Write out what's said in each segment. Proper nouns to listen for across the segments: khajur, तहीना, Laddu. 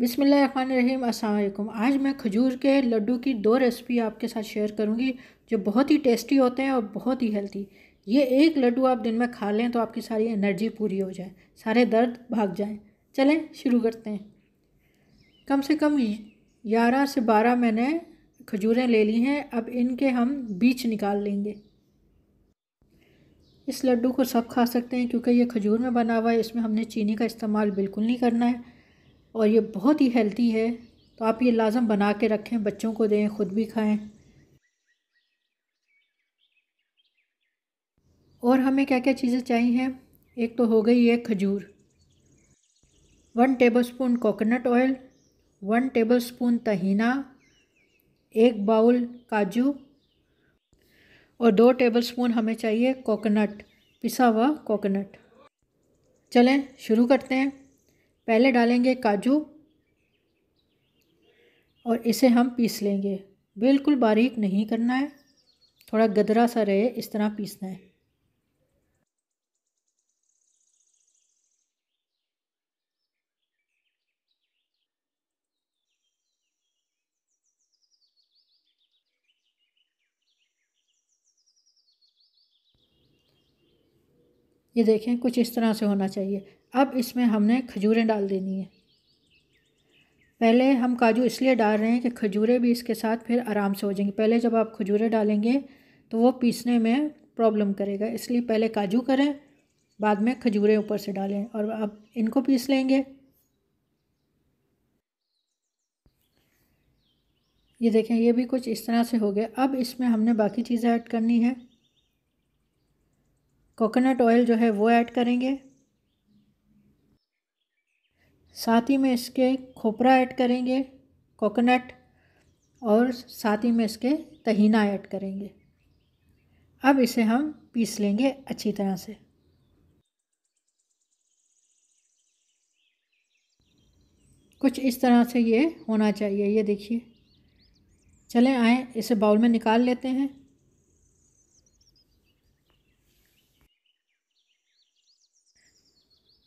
बिस्मिल्लाहिर्रहमानिर्रहीम। अस्सलाम वालेकुम। आज मैं खजूर के लड्डू की दो रेसिपी आपके साथ शेयर करूंगी जो बहुत ही टेस्टी होते हैं और बहुत ही हेल्थी। ये एक लड्डू आप दिन में खा लें तो आपकी सारी एनर्जी पूरी हो जाए, सारे दर्द भाग जाएं। चलें शुरू करते हैं। कम से कम 11 से 12 मैंने खजूरें ले ली हैं। अब इनके हम बीज निकाल लेंगे। इस लड्डू को सब खा सकते हैं क्योंकि ये खजूर में बना हुआ है, इसमें हमने चीनी का इस्तेमाल बिल्कुल नहीं करना है और ये बहुत ही हेल्दी है। तो आप ये लाजम बना के रखें, बच्चों को दें, ख़ुद भी खाएं। और हमें क्या क्या चीज़ें चाहिए हैं, एक तो हो गई ये खजूर, 1 tablespoon coconut oil, 1 tablespoon तहीना, 1 bowl काजू और 2 टेबलस्पून हमें चाहिए कोकोनट, पिसा हुआ कोकोनट। चलें शुरू करते हैं। पहले डालेंगे काजू और इसे हम पीस लेंगे। बिल्कुल बारीक नहीं करना है, थोड़ा गदरा सा रहे, इस तरह पीसना है। ये देखें कुछ इस तरह से होना चाहिए। अब इसमें हमने खजूरें डाल देनी है। पहले हम काजू इसलिए डाल रहे हैं कि खजूरें भी इसके साथ फिर आराम से हो जाएंगी। पहले जब आप खजूरें डालेंगे तो वो पीसने में प्रॉब्लम करेगा, इसलिए पहले काजू करें, बाद में खजूरें ऊपर से डालें। और अब इनको पीस लेंगे। ये देखें ये भी कुछ इस तरह से हो गया। अब इसमें हमने बाकी चीज़ें ऐड करनी है। कोकोनट ऑयल जो है वो ऐड करेंगे, साथ ही में इसके खोपरा ऐड करेंगे कोकोनट, और साथ ही में इसके तहीना ऐड करेंगे। अब इसे हम पीस लेंगे अच्छी तरह से। कुछ इस तरह से ये होना चाहिए, ये देखिए। चलें आएँ इसे बाउल में निकाल लेते हैं।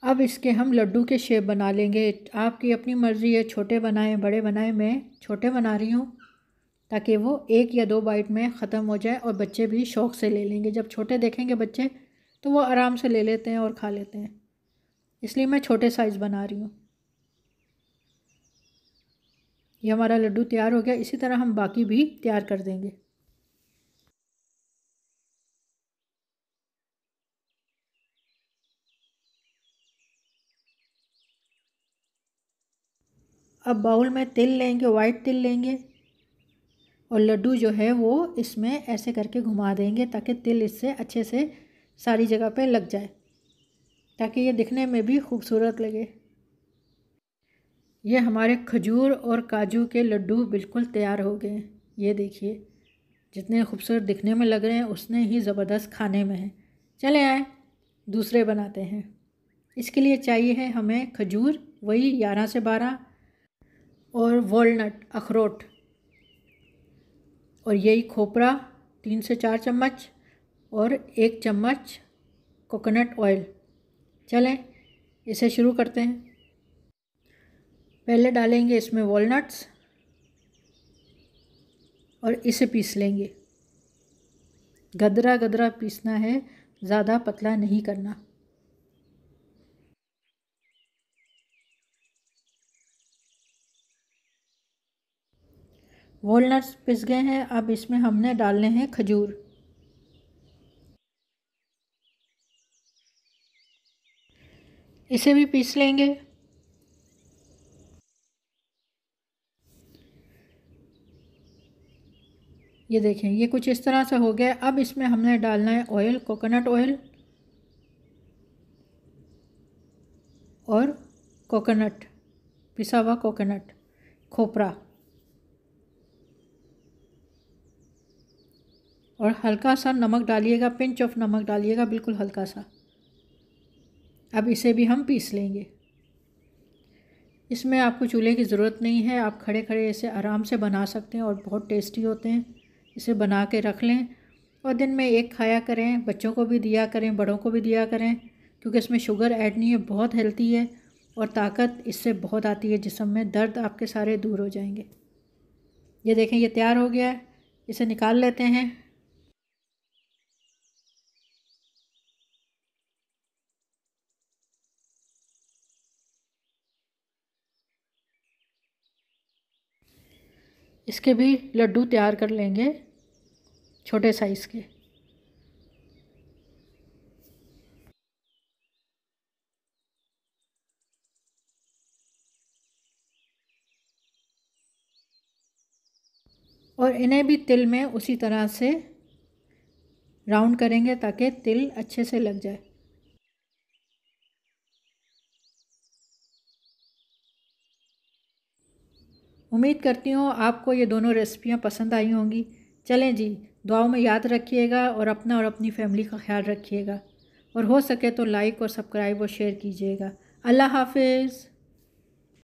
अब इसके हम लड्डू के शेप बना लेंगे। आपकी अपनी मर्ज़ी है, छोटे बनाएं बड़े बनाएं। मैं छोटे बना रही हूँ ताकि वो 1 या 2 बाइट में ख़त्म हो जाए और बच्चे भी शौक़ से ले लेंगे। जब छोटे देखेंगे बच्चे तो वो आराम से ले लेते हैं और खा लेते हैं, इसलिए मैं छोटे साइज़ बना रही हूँ। ये हमारा लड्डू तैयार हो गया। इसी तरह हम बाकी भी तैयार कर देंगे। अब बाउल में तिल लेंगे, वाइट तिल लेंगे और लड्डू जो है वो इसमें ऐसे करके घुमा देंगे ताकि तिल इससे अच्छे से सारी जगह पे लग जाए, ताकि ये दिखने में भी खूबसूरत लगे। ये हमारे खजूर और काजू के लड्डू बिल्कुल तैयार हो गए हैं। ये देखिए जितने खूबसूरत दिखने में लग रहे हैं उतने ही ज़बरदस्त खाने में हैं। चले आए दूसरे बनाते हैं। इसके लिए चाहिए है हमें खजूर, वही 11 से 12, और वॉलनट अखरोट, और यही खोपरा 3 से 4 चम्मच, और 1 चम्मच कोकोनट ऑयल। चलें इसे शुरू करते हैं। पहले डालेंगे इसमें वॉलनट्स और इसे पीस लेंगे। गदरा गदरा पीसना है, ज़्यादा पतला नहीं करना। वॉलनट्स पिस गए हैं। अब इसमें हमने डालने हैं खजूर। इसे भी पीस लेंगे। ये देखें ये कुछ इस तरह से हो गया। अब इसमें हमने डालना है ऑयल, कोकोनट ऑयल और कोकोनट, पिसा हुआ कोकोनट, खोपरा, और हल्का सा नमक डालिएगा, पिंच ऑफ नमक डालिएगा, बिल्कुल हल्का सा। अब इसे भी हम पीस लेंगे। इसमें आपको चूल्हे की ज़रूरत नहीं है, आप खड़े खड़े इसे आराम से बना सकते हैं और बहुत टेस्टी होते हैं। इसे बना के रख लें और दिन में एक खाया करें, बच्चों को भी दिया करें, बड़ों को भी दिया करें, क्योंकि इसमें शुगर ऐड नहीं है, बहुत हेल्दी है। और ताकत इससे बहुत आती है जिस्म में, दर्द आपके सारे दूर हो जाएंगे। ये देखें ये तैयार हो गया है, इसे निकाल लेते हैं। इसके भी लड्डू तैयार कर लेंगे छोटे साइज़ के। और इन्हें भी तिल में उसी तरह से राउंड करेंगे ताकि तिल अच्छे से लग जाए। उम्मीद करती हूँ आपको ये दोनों रेसिपियाँ पसंद आई होंगी। चलें जी, दुआओं में याद रखिएगा और अपना और अपनी फैमिली का ख्याल रखिएगा, और हो सके तो लाइक और सब्सक्राइब और शेयर कीजिएगा। अल्लाह हाफिज़।